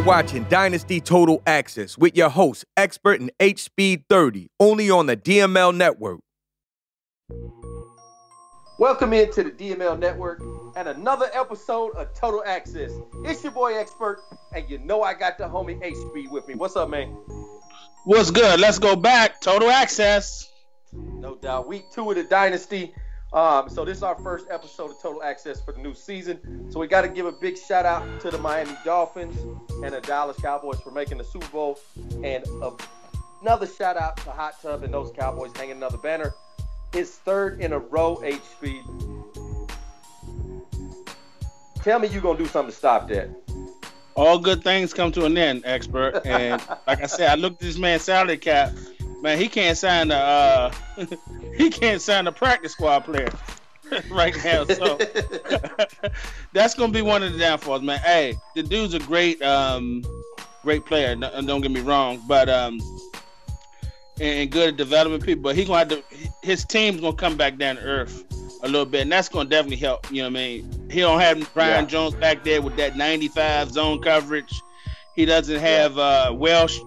now watching Dynasty Total Access with your host, expert in H-Speed 30, only on the DML Network. Welcome into the DML Network and another episode of Total Access. It's your boy, Expert, and you know I got the homie H-Speed with me. What's up, man? What's good? Let's go back. Total Access. No doubt. Week 2 of the Dynasty. So this is our first episode of Total Access for the new season. So we got to give a big shout out to the Miami Dolphins and the Dallas Cowboys for making the Super Bowl. And another shout out to Hot Tub and those Cowboys hanging another banner. It's third in a row, H-Speed. Tell me you're going to do something to stop that. All good things come to an end, Expert. And like I said, I looked at this man's salary cap. Man, he can't sign the practice squad player right now. So that's gonna be one of the downfalls, man. Hey, the dude's a great great player. No, don't get me wrong, but and good at developing people. But he gonna have to, his team's gonna come back down to earth a little bit, and that's gonna definitely help. You know what I mean? He don't have Brian Jones back there with that 95 zone coverage. He doesn't have Welsh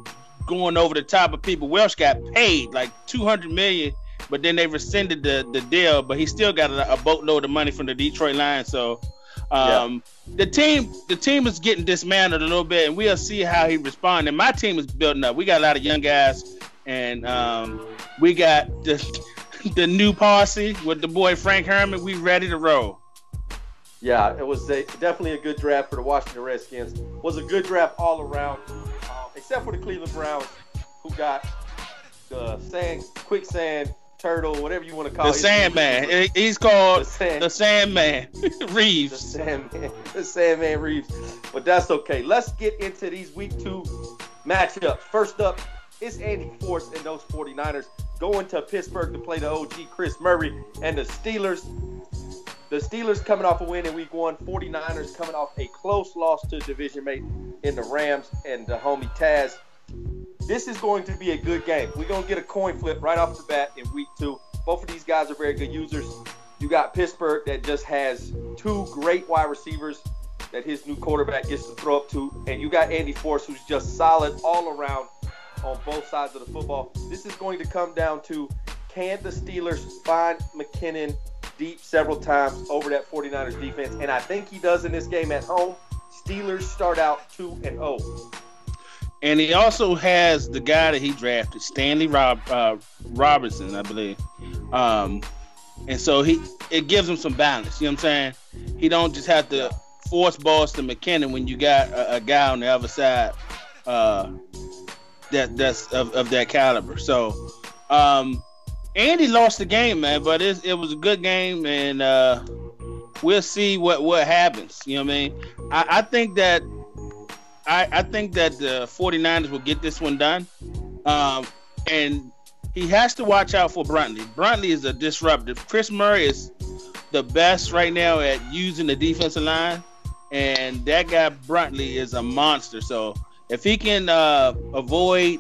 going over the top of people. Welsh got paid like $200 million, but then they rescinded the deal. But he still got a boatload of money from the Detroit Lions. So the team is getting dismantled a little bit, and we'll see how he responds. And my team is building up. We got a lot of young guys, and we got the new posse with the boy Frank Herman. We ready to roll. Yeah, it was definitely a good draft for the Washington Redskins. It was a good draft all around, except for the Cleveland Browns, who got the quicksand turtle, whatever you want to call it. The Sandman. He's called the Sandman Reeves. The Sandman Reeves. But that's okay. Let's get into these Week 2 matchups. First up, it's Andy Force and those 49ers going to Pittsburgh to play the OG Chris Murray and the Steelers. The Steelers coming off a win in Week 1. 49ers coming off a close loss to division mate in the Rams and the homie Taz. This is going to be a good game. We're going to get a coin flip right off the bat in Week 2. Both of these guys are very good users. You got Pittsburgh that just has two great wide receivers that his new quarterback gets to throw up to. And you got Andy Force, who's just solid all around on both sides of the football. This is going to come down to, can the Steelers find McKinnon deep several times over that 49ers defense? And I think he does in this game at home. Steelers start out 2-0. And he also has the guy that he drafted, Stanley Robertson, I believe. And so it gives him some balance. You know what I'm saying? He don't just have to force balls to McKinnon when you got a guy on the other side that's of that caliber. So Andy lost the game, man, but it was a good game, and we'll see what happens. You know what I mean? I think that the 49ers will get this one done, and he has to watch out for Bruntley. Bruntley is a disruptor. Chris Murray is the best right now at using the defensive line, and that guy Bruntley is a monster. So if he can avoid,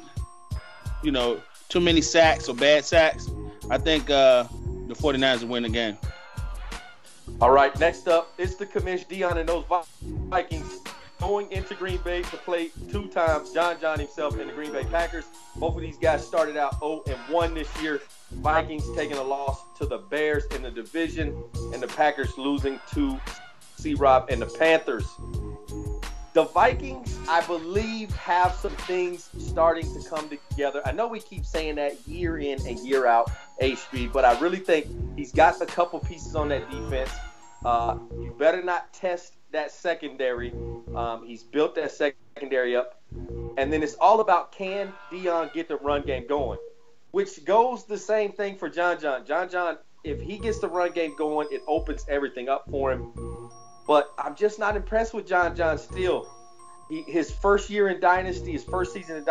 too many sacks or bad sacks, I think the 49ers will win the game. All right, next up, it's the commish, Dion and those Vikings going into Green Bay to play two times John himself and the Green Bay Packers. Both of these guys started out 0-1 this year. Vikings taking a loss to the Bears in the division, and the Packers losing to C-Rob and the Panthers. The Vikings, I believe, have some things starting to come together. I know we keep saying that year in and year out, HB, but I really think he's got a couple pieces on that defense. You better not test that secondary. He's built that secondary up. And then it's all about, can Dion get the run game going, which goes the same thing for John John. John John, if he gets the run game going, it opens everything up for him. But I'm just not impressed with John John still. His first year in Dynasty, his first season in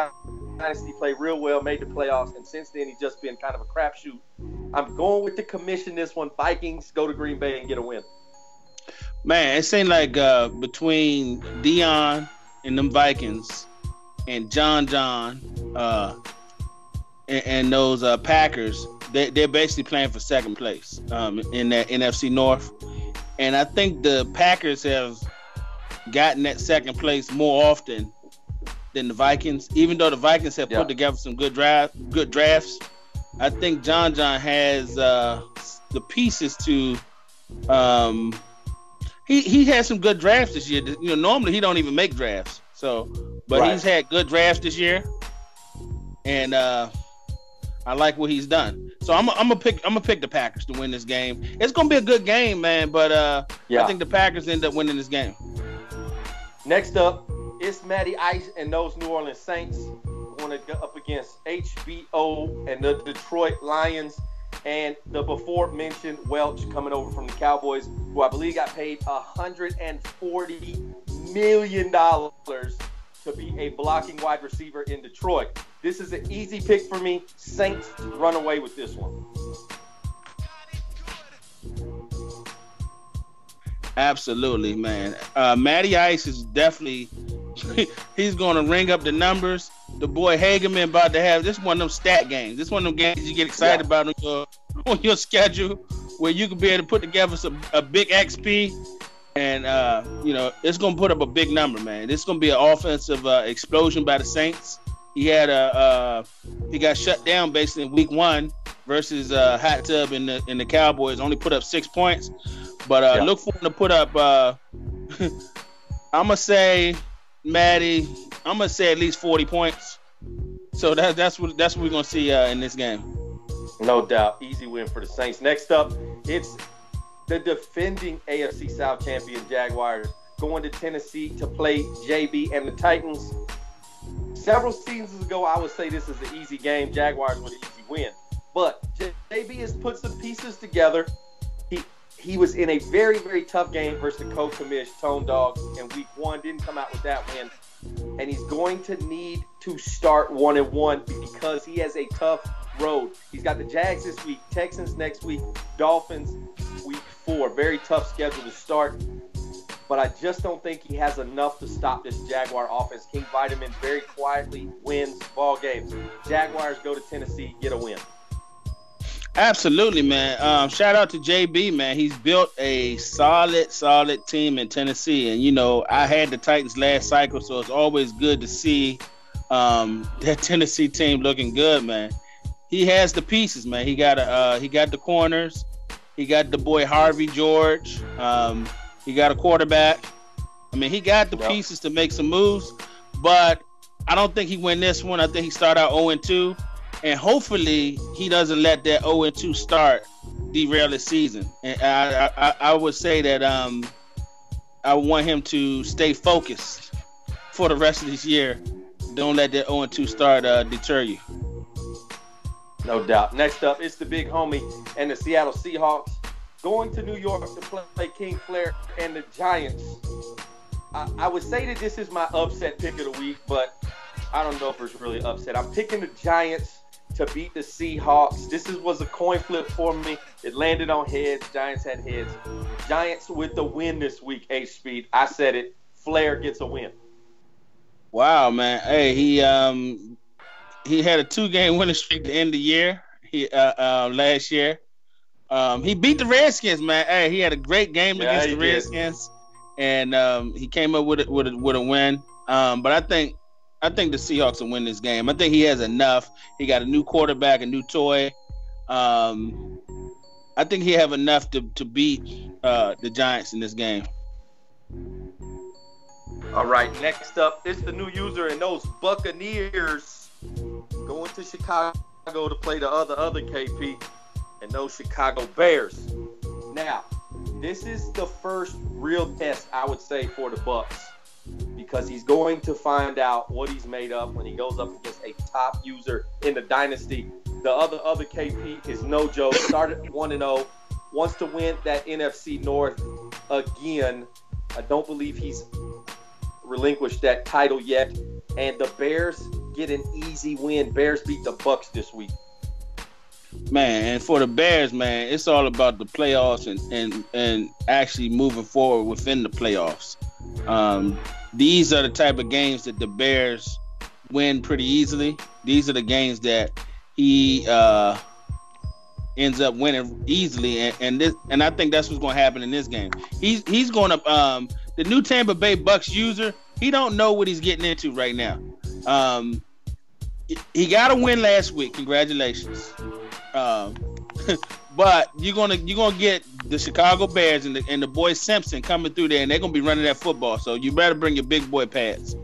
Dynasty, played real well, made the playoffs, and since then he's just been kind of a crapshoot. I'm going with the commission this one. Vikings go to Green Bay and get a win. Man, it seemed like between Dion and them Vikings and John John and those Packers, they're basically playing for second place in that NFC North. And I think the Packers have gotten that second place more often than the Vikings. Even though the Vikings have put together some good drafts, I think John John has the pieces to. He had some good drafts this year. You know, normally he don't even make drafts. But he's had good drafts this year, and I like what he's done. So I'm gonna pick the Packers to win this game. It's gonna be a good game, man. But I think the Packers end up winning this game. Next up, it's Matty Ice and those New Orleans Saints going up against HBO and the Detroit Lions, and the before mentioned Welch coming over from the Cowboys, who I believe got paid $140 million to be a blocking wide receiver in Detroit. This is an easy pick for me. Saints run away with this one. Absolutely, man. Matty Ice is definitely – he's going to ring up the numbers. The boy Hagerman about to have – this one of them stat games. This one of them games you get excited about on your schedule where you can be able to put together a big XP. And, it's going to put up a big number, man. This is going to be an offensive explosion by the Saints. He had he got shut down basically in week one versus Hot Tub in the Cowboys. Only put up 6 points, but look for him to put up. I'm gonna say, Matty, I'm gonna say at least 40 points. So that's what we're gonna see in this game. No doubt, easy win for the Saints. Next up, it's the defending AFC South champion Jaguars going to Tennessee to play JB and the Titans. Several seasons ago, I would say this is an easy game. Jaguars with an easy win. But JB has put some pieces together. He was in a very, very tough game versus the co-commish, Tone Dog, in week one. Didn't come out with that win. And he's going to need to start 1-1 because he has a tough road. He's got the Jags this week, Texans next week, Dolphins week 4. Very tough schedule to start. But I just don't think he has enough to stop this Jaguar offense. King Vitamin very quietly wins ball games. Jaguars go to Tennessee, get a win. Absolutely, man. Shout out to JB, man. He's built a solid team in Tennessee. And, I had the Titans last cycle, so it's always good to see that Tennessee team looking good, man. He has the pieces, man. He got the corners. He got the boy Harvey George. He got a quarterback. I mean, he got the pieces to make some moves, but I don't think he win this one. I think he start out 0-2, and hopefully he doesn't let that 0-2 start derail his season. And I would say that I want him to stay focused for the rest of this year. Don't let that 0-2 start deter you. No doubt. Next up, it's the big homie and the Seattle Seahawks going to New York to play King Flair and the Giants. I would say that this is my upset pick of the week, but I don't know if it's really upset. I'm picking the Giants to beat the Seahawks. This was a coin flip for me. It landed on heads. Giants had heads. Giants with the win this week, H-Speed. I said it. Flair gets a win. Wow, man. Hey, he had a 2-game winning streak to end the year last year. He beat the Redskins, man. Hey, he had a great game against the Redskins, and he came up with a win. But I think the Seahawks will win this game. I think he has enough. He got a new quarterback, a new toy. I think he have enough to beat the Giants in this game. All right, next up, it's the new user and those Buccaneers going to Chicago to play the other KP. And those Chicago Bears. Now, this is the first real test, I would say, for the Bucs, because he's going to find out what he's made of when he goes up against a top user in the dynasty. The other KP is no joke. Started 1-0, wants to win that NFC North again. I don't believe he's relinquished that title yet. And the Bears get an easy win. Bears beat the Bucs this week. Man, and for the Bears, man, it's all about the playoffs and actually moving forward within the playoffs. These are the type of games that the Bears win pretty easily. These are the games that he ends up winning easily, and I think that's what's going to happen in this game. He's going to the new Tampa Bay Bucks user. He don't know what he's getting into right now. He got a win last week. Congratulations. But you're gonna get the Chicago Bears and the boy Simpson coming through there, and they're gonna be running that football. So you better bring your big boy pads.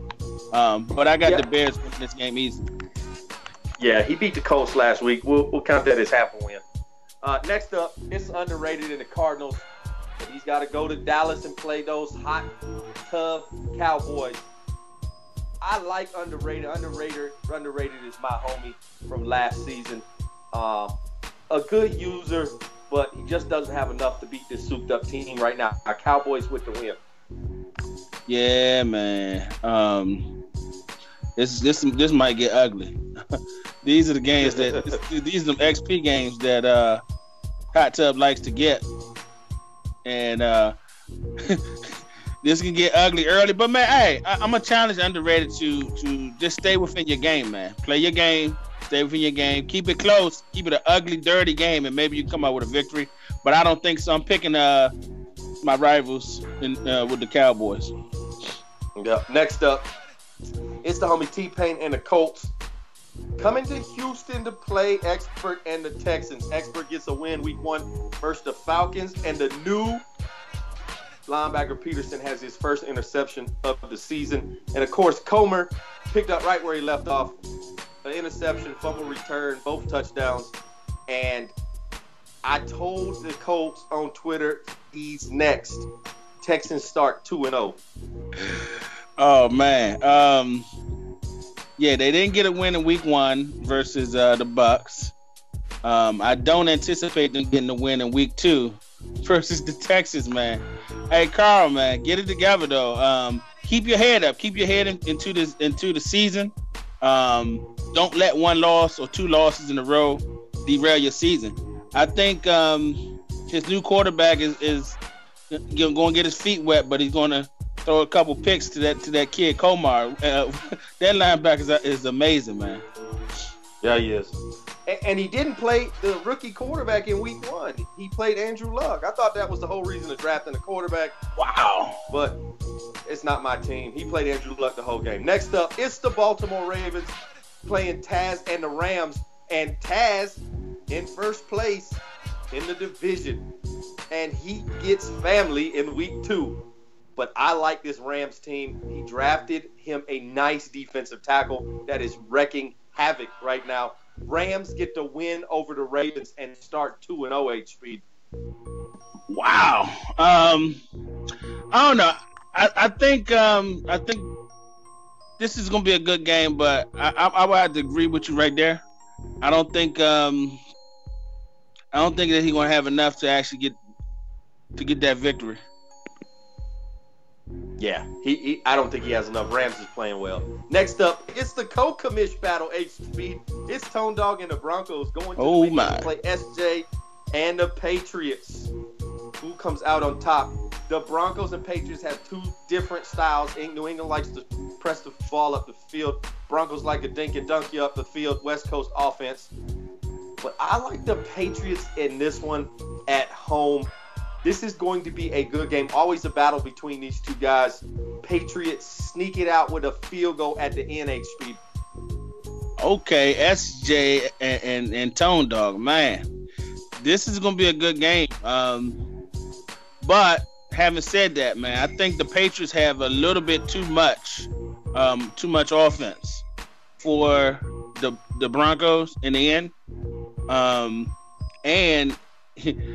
But I got the Bears winning this game easy. Yeah, he beat the Colts last week. We'll count that as half a win. Next up, it's underrated in the Cardinals. But he's got to go to Dallas and play those hot, tough Cowboys. I like underrated is my homie from last season. A good user, but he just doesn't have enough to beat this souped-up team right now. Our Cowboys with the win. Yeah, man. This might get ugly. These are the games that these are the XP games that Hot Tub likes to get, and this can get ugly early. But man, hey, I'm gonna challenge underrated to just stay within your game, man. Play your game, stay within your game, keep it close, keep it an ugly, dirty game, and maybe you come out with a victory. But I don't think so. I'm picking my rivals with the Cowboys. Yep. Next up. It's the homie T-Pain and the Colts coming to Houston to play Expert and the Texans. Expert gets a win week one versus the Falcons, and the new linebacker Peterson has his first interception of the season. And, of course, Comer picked up right where he left off. An interception, fumble return, both touchdowns. And I told the Colts on Twitter, he's next. Texans start 2-0. Oh, man. They didn't get a win in week one versus the Bucs. I don't anticipate them getting a win in week two versus the Texans, man. Hey, Carl, man, get it together, though. Keep your head up. Keep your head into the season. Don't let one loss or two losses in a row derail your season. I think his new quarterback is going to get his feet wet, but he's going to throw a couple picks to that kid Komar. That linebacker is amazing, man. Yeah, he is. And he didn't play the rookie quarterback in week one. He played Andrew Luck. I thought that was the whole reason of drafting a quarterback. Wow. But it's not my team. He played Andrew Luck the whole game. Next up, it's the Baltimore Ravens playing Taz and the Rams. And Taz in first place in the division. And he gets family in week two. But I like this Rams team. He drafted him a nice defensive tackle that is wrecking havoc right now. Rams get the win over the Ravens and start 2-0 HP. Wow. I don't know. I think this is going to be a good game, but I would have to agree with you right there. I don't think that he's going to have enough to actually get that victory. Yeah, I don't think he has enough. Rams is playing well. Next up, it's the co-commish battle, H-Speed. It's Tone Dog and the Broncos going to play SJ and the Patriots. Who comes out on top? The Broncos and Patriots have two different styles. New England likes to press the ball up the field. Broncos like to dink and dunk you up the field. West Coast offense. But I like the Patriots in this one at home. This is going to be a good game. Always a battle between these two guys. Patriots sneak it out with a field goal at the end, HP. Okay, SJ and Tone Dog, man. This is going to be a good game. But having said that, man, I think the Patriots have a little bit too much offense for the Broncos in the end. And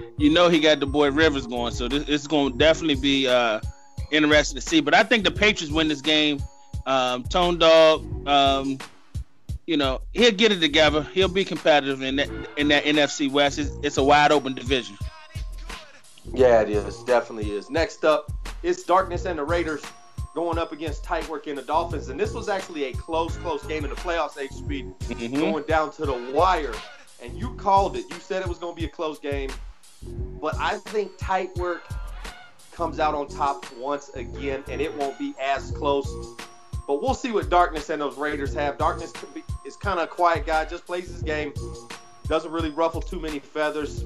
you know he got the boy Rivers going, so it's going to definitely be interesting to see. But I think the Patriots win this game. Tone Dog, he'll get it together. He'll be competitive in that NFC West. It's a wide open division. Yeah, it is. Definitely is. Next up, it's Darkness and the Raiders going up against Tightwork and the Dolphins, and this was actually a close game in the playoffs. HB going down to the wire. And you called it. You said it was going to be a close game. But I think Tightwork comes out on top once again, and it won't be as close. But we'll see what Darkness and those Raiders have. Darkness is kind of a quiet guy, just plays his game, doesn't really ruffle too many feathers,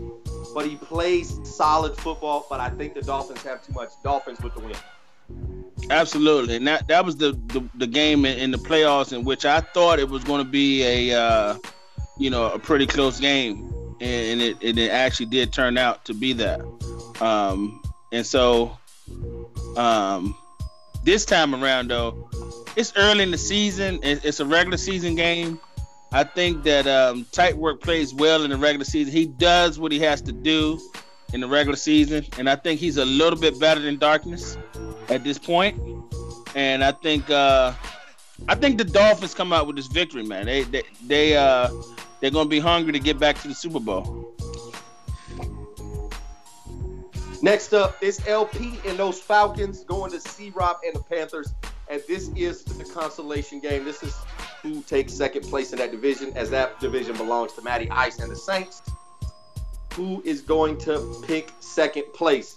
but he plays solid football. But I think the Dolphins have too much. Dolphins with the win. Absolutely. And that was the game in the playoffs in which I thought it was going to be a pretty close game, and it actually did turn out to be that. And so this time around, though, it's early in the season. It's a regular season game. I think that Tight Work plays well in the regular season. He does what he has to do in the regular season, and I think he's a little bit better than Darkness at this point. And I think the Dolphins come out with this victory, man. They're gonna be hungry to get back to the Super Bowl. Next up is LP and those Falcons going to C-Rob and the Panthers, and this is the consolation game. This is who takes second place in that division, as that division belongs to Matty Ice and the Saints. Who is going to pick second place?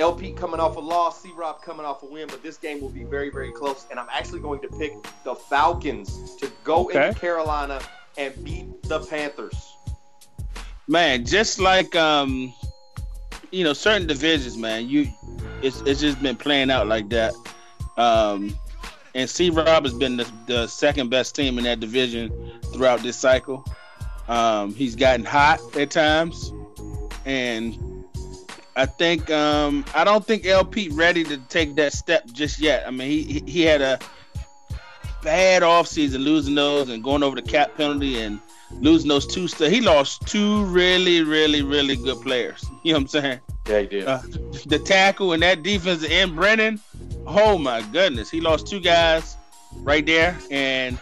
LP coming off a loss, C-Rob coming off a win, but this game will be very, very close, and I'm actually going to pick the Falcons to go into Carolina and beat the Panthers. Man, just like certain divisions, man, it's just been playing out like that. And C-Rob has been the second best team in that division throughout this cycle. He's gotten hot at times. And I think I don't think LP ready to take that step just yet. I mean, he had a bad offseason, losing those and going over the cap penalty and losing those two. He lost two really, really, really good players. You know what I'm saying? Yeah, he did. The tackle and that defensive end, Brennan. Oh my goodness, he lost two guys right there, and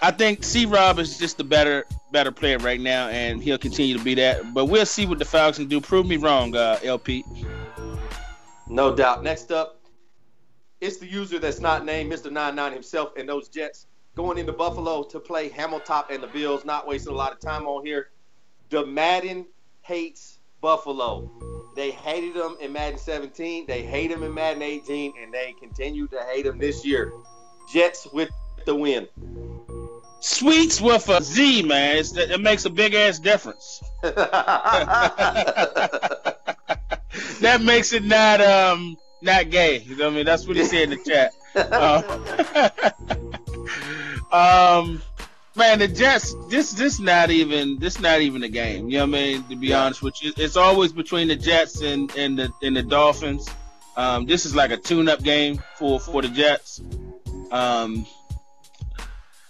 I think C-Rob is just the better player right now, and he'll continue to be that. But we'll see what the Falcons do. Prove me wrong, LP. No doubt. Next up, it's the user that's not named, Mr. 99 himself, and those Jets going into Buffalo to play Hamiltop and the Bills. Not wasting a lot of time on here. The Madden hates Buffalo. They hated them in Madden 17. They hate them in Madden 18, and they continue to hate them this year. Jets with the win. Sweets with a Z, man. It makes a big-ass difference. That makes it not gay. You know what I mean? That's what he said in the chat. Man, the Jets, this not even a game. You know what I mean? To be honest with you, it's always between the Jets and the Dolphins. This is like a tune-up game for the Jets.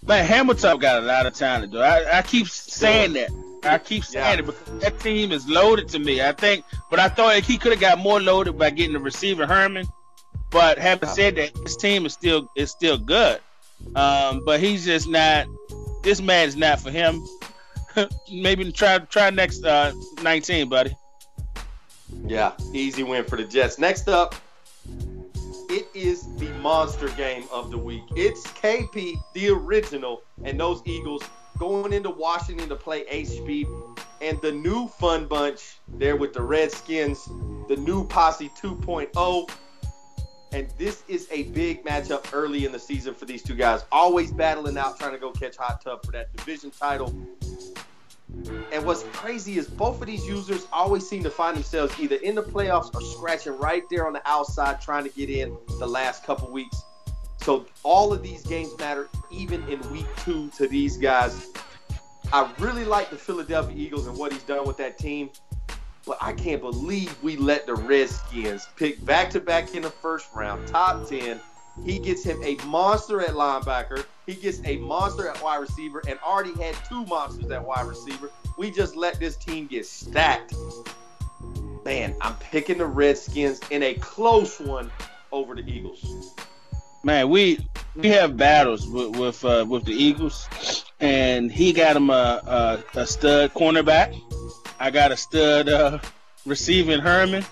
Man, Hamilton got a lot of talent, though. I keep saying that. I keep saying it because that team is loaded to me. I thought he could have got more loaded by getting the receiver Herman. But having said that, his team is still good. But he's just not. This man is not for him. Maybe try next 19, buddy. Yeah, easy win for the Jets. Next up. It is the monster game of the week. It's KP, the original, and those Eagles going into Washington to play HB and the new fun bunch there with the Redskins, the new Posse 2.0. And this is a big matchup early in the season for these two guys, always battling out, trying to go catch Hot Tub for that division title. And what's crazy is both of these users always seem to find themselves either in the playoffs or scratching right there on the outside trying to get in the last couple weeks. So all of these games matter, even in week 2 to these guys. I really like the Philadelphia Eagles and what he's done with that team, but I can't believe we let the Redskins pick back-to-back in the first round, top 10. He gets him a monster at linebacker. He gets a monster at wide receiver and already had two monsters at wide receiver. We just let this team get stacked. Man, I'm picking the Redskins in a close one over the Eagles. Man, we have battles with the Eagles, and he got him a stud cornerback. I got a stud receiving Herman,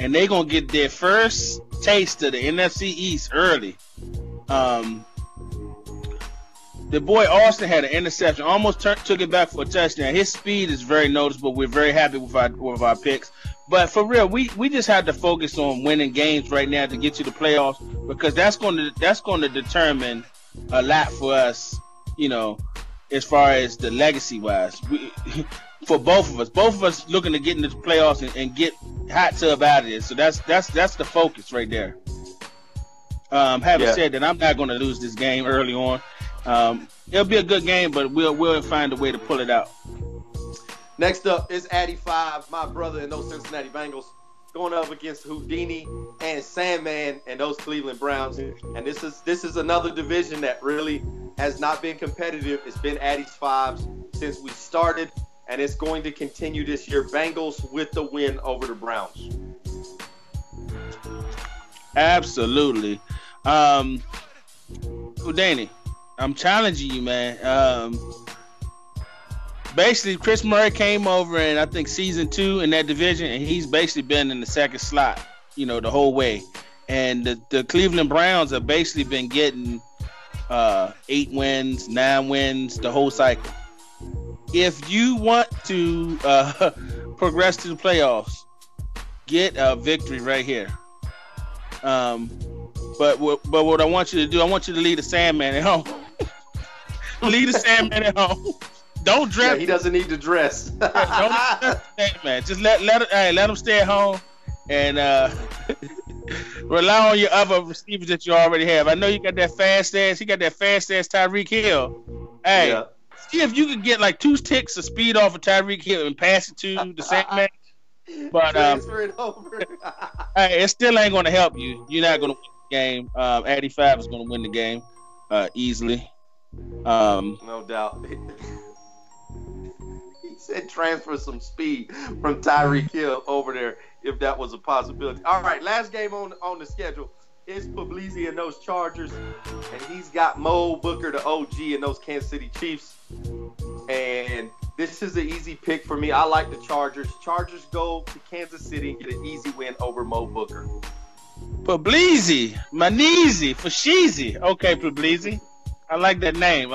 and they're going to get their first taste of the NFC East early. The boy Austin had an interception, almost took it back for a touchdown. His speed is very noticeable. We're very happy with our picks. But for real, we just have to focus on winning games right now to get to the playoffs, because that's going to determine a lot for us, as far as the legacy wise. For both of us looking to get into the playoffs and get Hot Tub out of this. So that's the focus right there. Having said that, I'm not going to lose this game early on. It'll be a good game, but we'll find a way to pull it out. Next up is Addy 5, my brother, and those Cincinnati Bengals going up against Houdini and Sandman and those Cleveland Browns. And this is another division that really has not been competitive. It's been Addy's 5s since we started, and it's going to continue this year. Bengals with the win over the Browns. Absolutely. Houdini, I'm challenging you, man. Basically, Chris Murray came over in, I think, season 2 in that division, and he's basically been in the second slot, you know, the whole way. And the Cleveland Browns have basically been getting 8 wins, 9 wins, the whole cycle. If you want to progress to the playoffs, get a victory right here. But what I want you to do, I want you to leave the Sandman at home. Leave the Sandman at home. Don't dress. Yeah, he doesn't need to dress. Yeah, don't dress, man. Just let him stay at home and rely on your other receivers that you already have. I know you got that fast ass. He got that fast ass Tyreek Hill. Hey, yeah. See if you could get like 2 ticks of speed off of Tyreek Hill and pass it to the Sandman. But transfer it over. Hey, it still ain't going to help you. You're not going to win the game. Addy 5 is going to win the game easily. No doubt. He said transfer some speed from Tyreek Hill over there if that was a possibility. All right, last game on the schedule is Puglisi and those Chargers, and he's got Mo Booker, the OG, and those Kansas City Chiefs. And this is an easy pick for me. I like the Chargers. Chargers go to Kansas City and get an easy win over Mo Booker. Puglisi, Manisi, Fashizi. Okay, Puglisi. I like that name.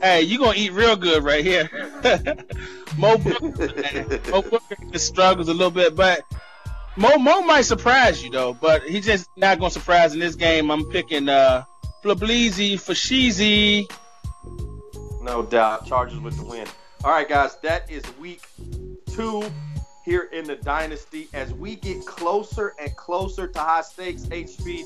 Hey, you're going to eat real good right here. Mo Booker just struggles a little bit, but Mo might surprise you, though, but he's just not going to surprise in this game. I'm picking Puglisi, Fashizi. No doubt. Chargers with the win. All right, guys, that is week 2 here in the Dynasty. As we get closer and closer to high stakes, HB,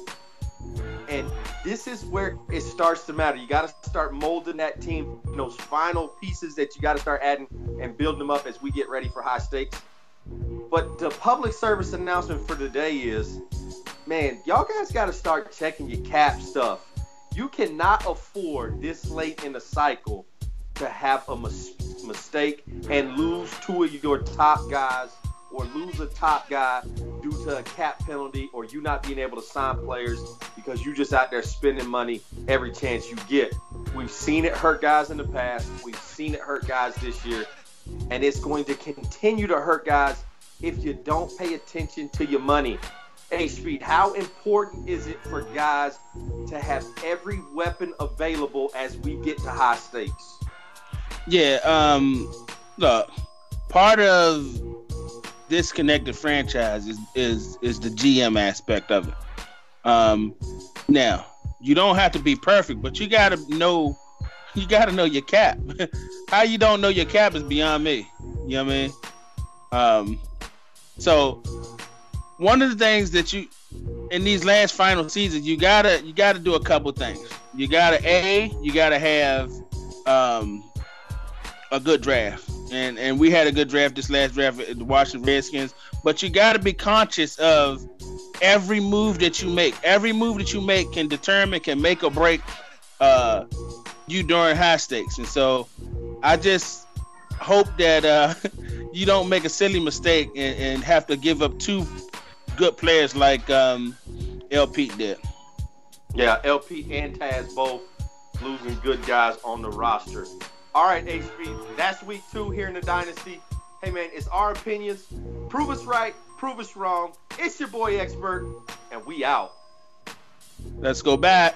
and this is where it starts to matter. You got to start molding that team, those final pieces that you got to start adding and building them up as we get ready for high stakes. But the public service announcement for today is, man, y'all guys got to start checking your cap stuff. You cannot afford this late in the cycle to have a mistake and lose 2 of your top guys or lose a top guy due to a cap penalty or you not being able to sign players because you're just out there spending money every chance you get. We've seen it hurt guys in the past. We've seen it hurt guys this year. And it's going to continue to hurt guys if you don't pay attention to your money. HB, how important is it for guys to have every weapon available as we get to high stakes? Yeah, look, part of disconnected franchise is the GM aspect of it. Now, you don't have to be perfect, but you gotta know your cap. How you don't know your cap is beyond me. You know what I mean? So one of the things that you in these last final seasons, you gotta do a couple things. You gotta have a good draft. And we had a good draft this last draft at the Washington Redskins. But you got to be conscious of every move that you make. Every move that you make can make or break you during high stakes. And so I just hope that you don't make a silly mistake and have to give up 2 good players like LP did. Yeah, LP and Taz both losing good guys on the roster. All right, HB, that's week 2 here in the Dynasty. Hey, man, it's our opinions. Prove us right, prove us wrong. It's your boy Expert, and we out. Let's go back.